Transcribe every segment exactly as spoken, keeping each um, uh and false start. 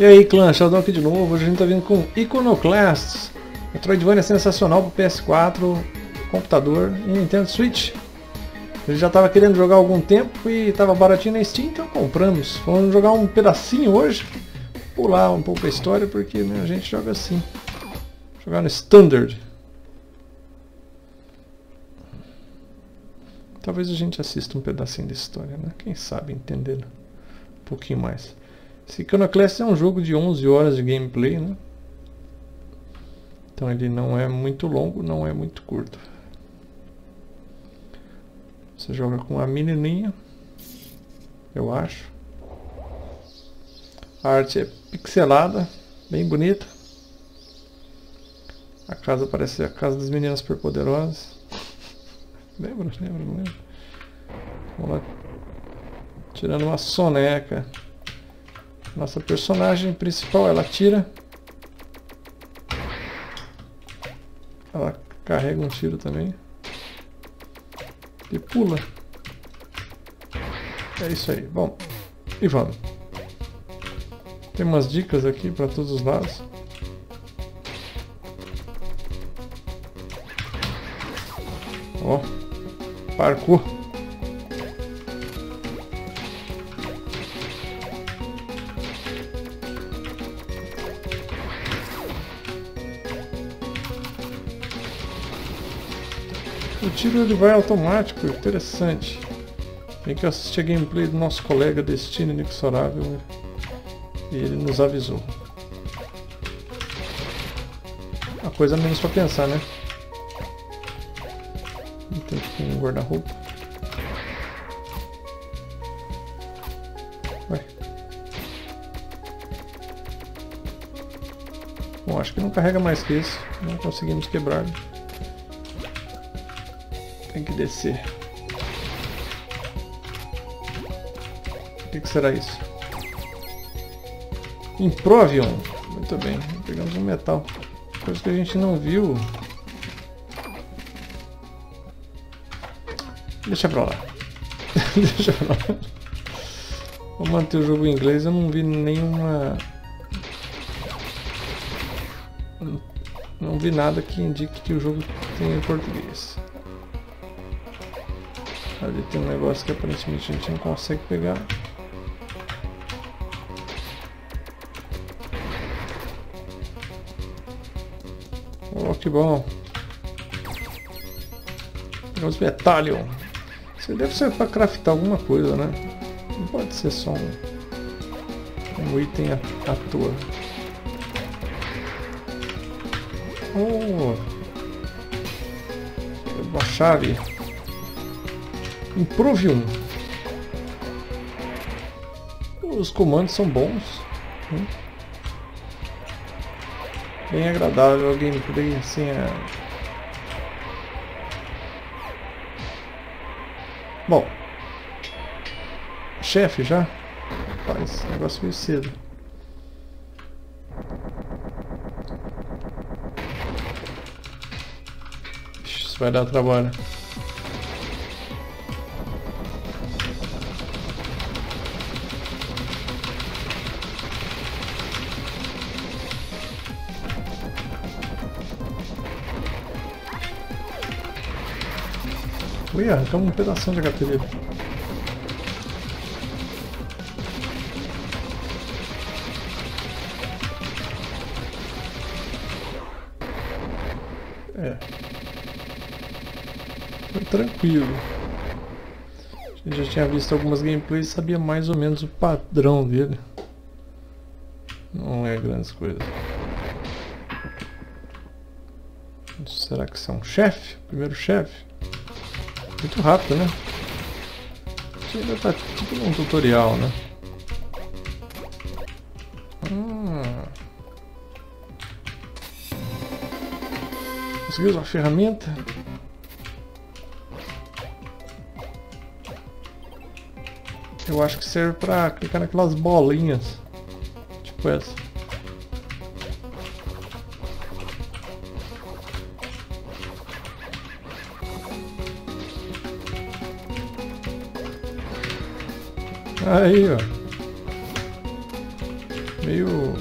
E aí clã, Sheldon aqui de novo. Hoje a gente tá vindo com Iconoclasts, Metroidvania sensacional pro P S quatro, computador e Nintendo Switch. A gente já tava querendo jogar há algum tempo e tava baratinho na Steam, então compramos. Vamos jogar um pedacinho hoje, pular um pouco a história, porque né, a gente joga assim. Jogar no Standard. Talvez a gente assista um pedacinho da história, né? Quem sabe entendendo um pouquinho mais. Esse Iconoclasts é um jogo de onze horas de gameplay, né? Então ele não é muito longo, não é muito curto. Você joga com a menininha, eu acho. A arte é pixelada, bem bonita. A casa parece a casa das meninas superpoderosas. Lembra? Lembra? Não lembra? Vamos lá. Tirando uma soneca. Nossa personagem principal, ela tira. Ela carrega um tiro também. E pula. É isso aí. Bom, e vamos. Tem umas dicas aqui para todos os lados. Ó, parkour. O tiro ele vai automático, interessante. Tem que assistir a gameplay do nosso colega Destino Inexorável e ele nos avisou. Uma coisa menos pra pensar, né? Então aqui tem um guarda-roupa. Bom, acho que não carrega mais que isso. Não conseguimos quebrar. Tem que descer. O que, que será isso? Improvium. Muito bem, pegamos um metal. Coisa que a gente não viu. Deixa pra lá. Deixa pra lá. Vou manter o jogo em inglês, eu não vi nenhuma... Não, não vi nada que indique que o jogo tem em português. Ali tem um negócio que aparentemente a gente não consegue pegar. Oh, que bom. Pegamos Metallion. Isso deve ser para craftar alguma coisa, né? Não pode ser só um, um item à, à toa. Oh! Uma chave. Improvium. Os comandos são bons. Hein? Bem agradável o gameplay assim. É... Bom, chefe já? Rapaz, esse negócio veio cedo. Ixi, isso vai dar trabalho. Ui, arrancamos um pedação de H P dele. É. Foi tranquilo. A gente já tinha visto algumas gameplays e sabia mais ou menos o padrão dele. Não é grandes coisas. Será que isso é um chefe? Primeiro chefe? Muito rápido, né? Isso ainda tá tipo um tutorial, né? Hum. Conseguiu usar a ferramenta? Eu acho que serve pra clicar naquelas bolinhas. Tipo essa. Aí, ó. meio,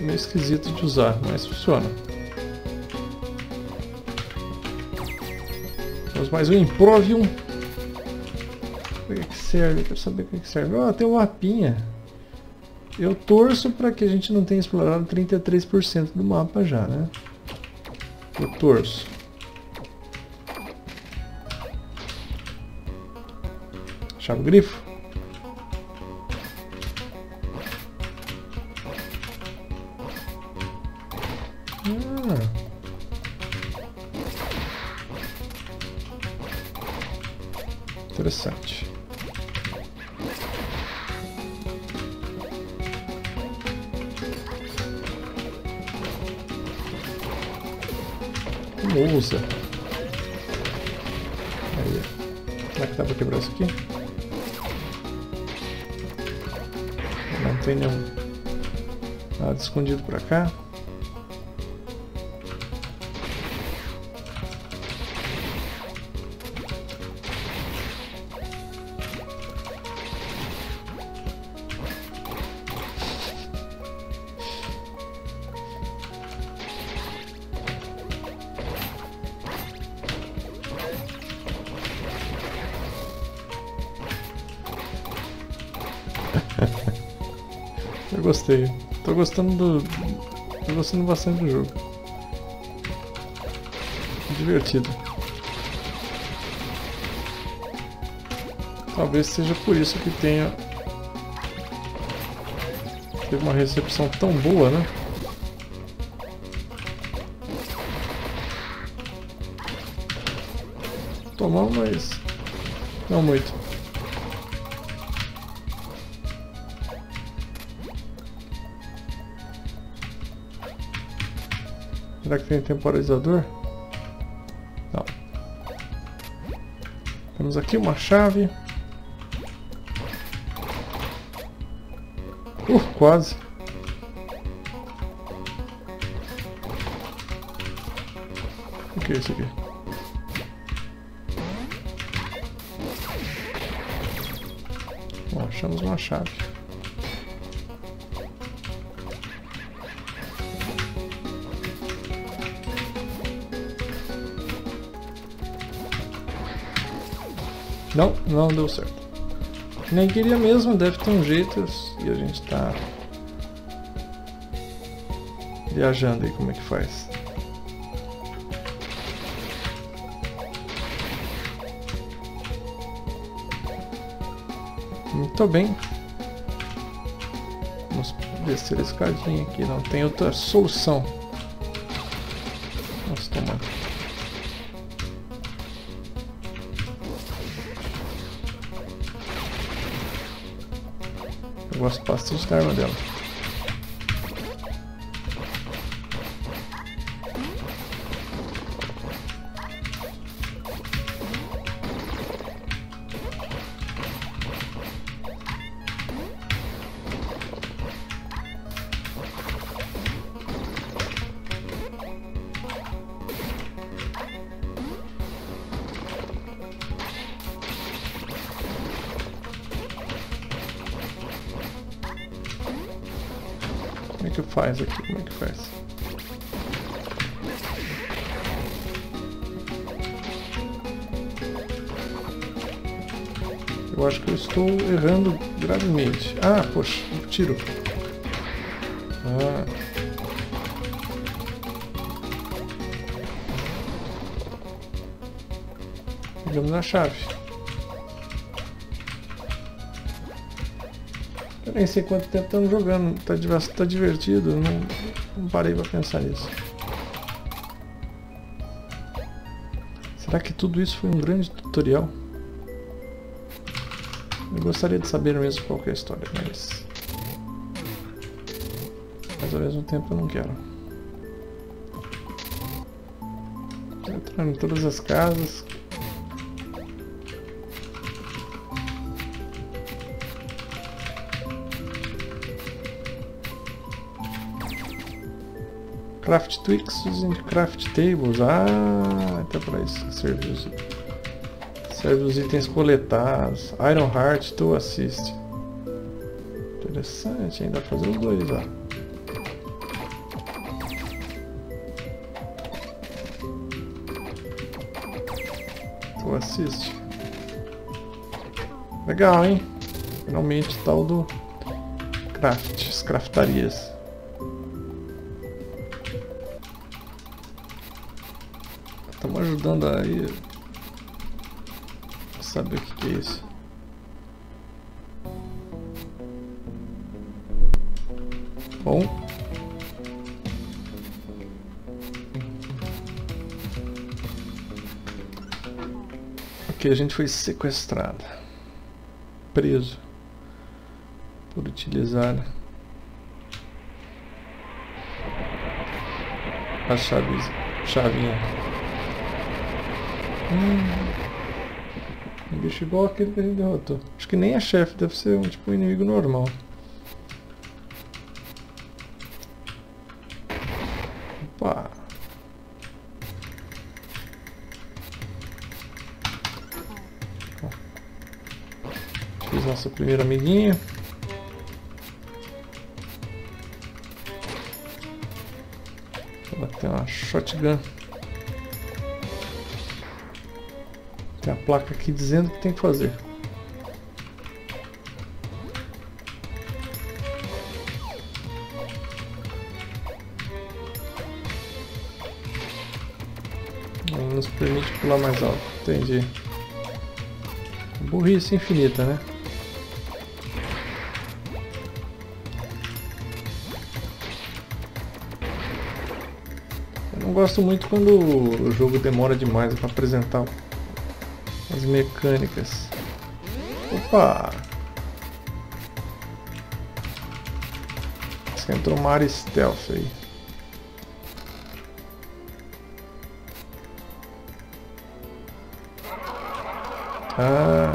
meio esquisito de usar, mas funciona. Temos mais um Improvium. O que é que serve? Eu quero saber o que é que serve. Ah, tem um mapinha. Eu torço para que a gente não tenha explorado trinta e três por cento do mapa já, né? Eu torço. Chave grifo. Ah. Interessante. Como ousa. Aí. Será que dá para quebrar isso aqui? Não tem nenhum nada escondido para cá. Eu gostei, tô gostando do... tô gostando bastante do jogo. Divertido. Talvez seja por isso que tenha... teve uma recepção tão boa, né? Tomou, mas... não muito. Será que tem temporalizador? Não. Temos aqui uma chave. Uh, quase. O que é isso aqui? Bom, achamos uma chave. Não, não deu certo. Nem queria mesmo, deve ter um jeito. E a gente tá viajando aí, como é que faz? Muito bem. Vamos descer a escadinha aqui, não tem outra solução. Nossa, toma. Eu gosto bastante da arma dela. Como é que faz aqui? Como é que faz? Eu acho que eu estou errando gravemente. Ah, poxa, um tiro. Ah. Pegamos na chave. Nem sei quanto tempo estamos jogando, tá, tá divertido, não, não parei pra pensar nisso. Será que tudo isso foi um grande tutorial? Eu gostaria de saber mesmo qual que é a história, mas... mas ao mesmo tempo eu não quero. Entrando em todas as casas... Craft Twix e Craft Tables. Ah, até para isso serve os, serve os itens coletados. Iron Heart, tu assiste. Tô interessante, ainda fazer os dois, ó. Tu assiste. Legal, hein? Finalmente tal do crafts, craftarias. Estamos ajudando aí a saber o que que é isso. Bom, ok, a gente foi sequestrada, preso por utilizar a chave, chavinha. Hum, um bicho igual aquele que a gente derrotou. Acho que nem é chefe, deve ser um tipo um inimigo normal. Fiz nosso primeiro amiguinho. Ela tem uma shotgun. Tem a placa aqui dizendo o que tem que fazer. Não nos permite pular mais alto. Entendi. Burrice infinita, né? Eu gosto muito quando o jogo demora demais para apresentar as mecânicas. Opa! Você entrou uma área stealth aí. Ah!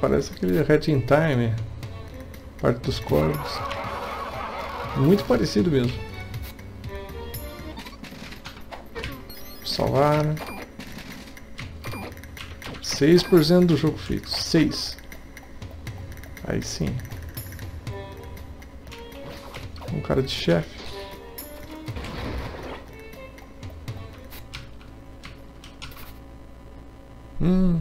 Parece aquele Head in Time, parte dos corvos, muito parecido mesmo. Salvar, né? seis por cento do jogo fixo, seis. Aí sim. Um cara de chefe. Hum.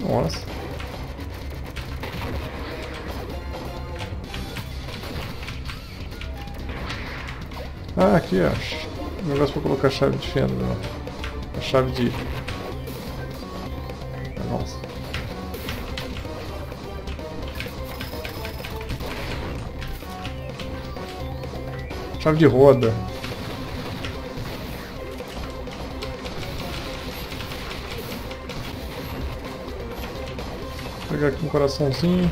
Nossa. Ah, aqui ó, um negócio para colocar a chave de fenda, né? A chave de... Nossa. Chave de roda. Vou pegar aqui um coraçãozinho.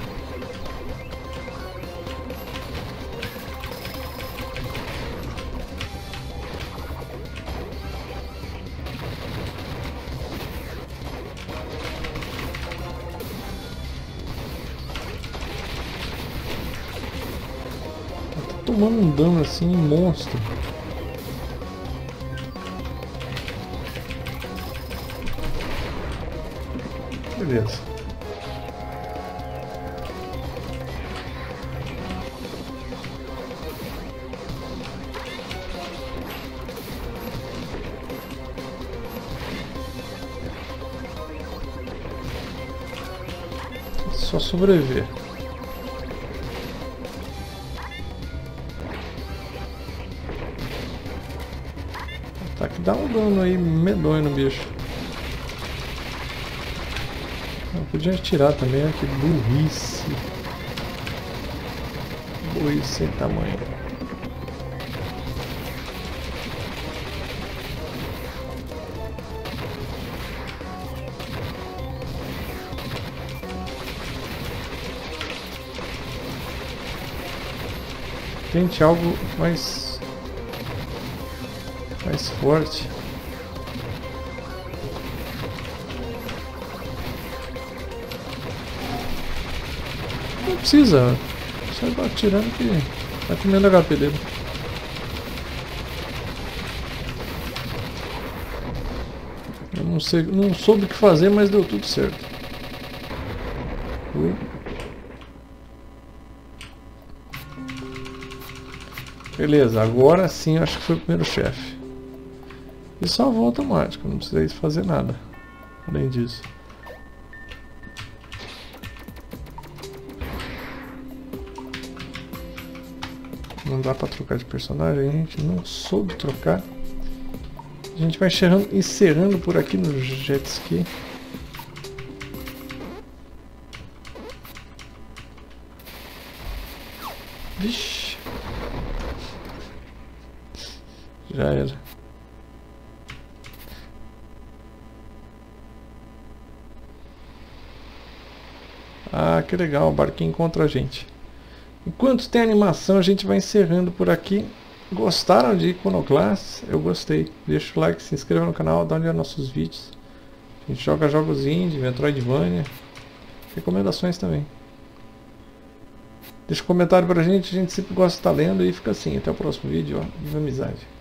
Tá tomando um dano assim, monstro. Beleza. Só sobreviver. Tá, que dá um dano aí medonho no bicho. Eu podia atirar também, ó, que burrice. Burrice sem tamanho. Gente, algo mais, mais mais forte. Não precisa, só vai atirando que vai comendo a H P dele. Eu não sei, não soube o que fazer, mas deu tudo certo. Ui. Beleza, agora sim acho que foi o primeiro chefe. E só volta automática, não precisei fazer nada além disso. Não dá pra trocar de personagem, a gente não soube trocar. A gente vai encerrando, encerrando por aqui no jet ski. Vixe. Já era. Ah, que legal, o barquinho encontra a gente. Enquanto tem animação, a gente vai encerrando por aqui. Gostaram de Iconoclasts? Eu gostei. Deixa o like, se inscreva no canal, dá uma olhada nos nossos vídeos. A gente joga jogos indie, Metroidvania. Recomendações também. Deixa um comentário pra gente, a gente sempre gosta de estar lendo. E fica assim, até o próximo vídeo. Ó. Viva amizade.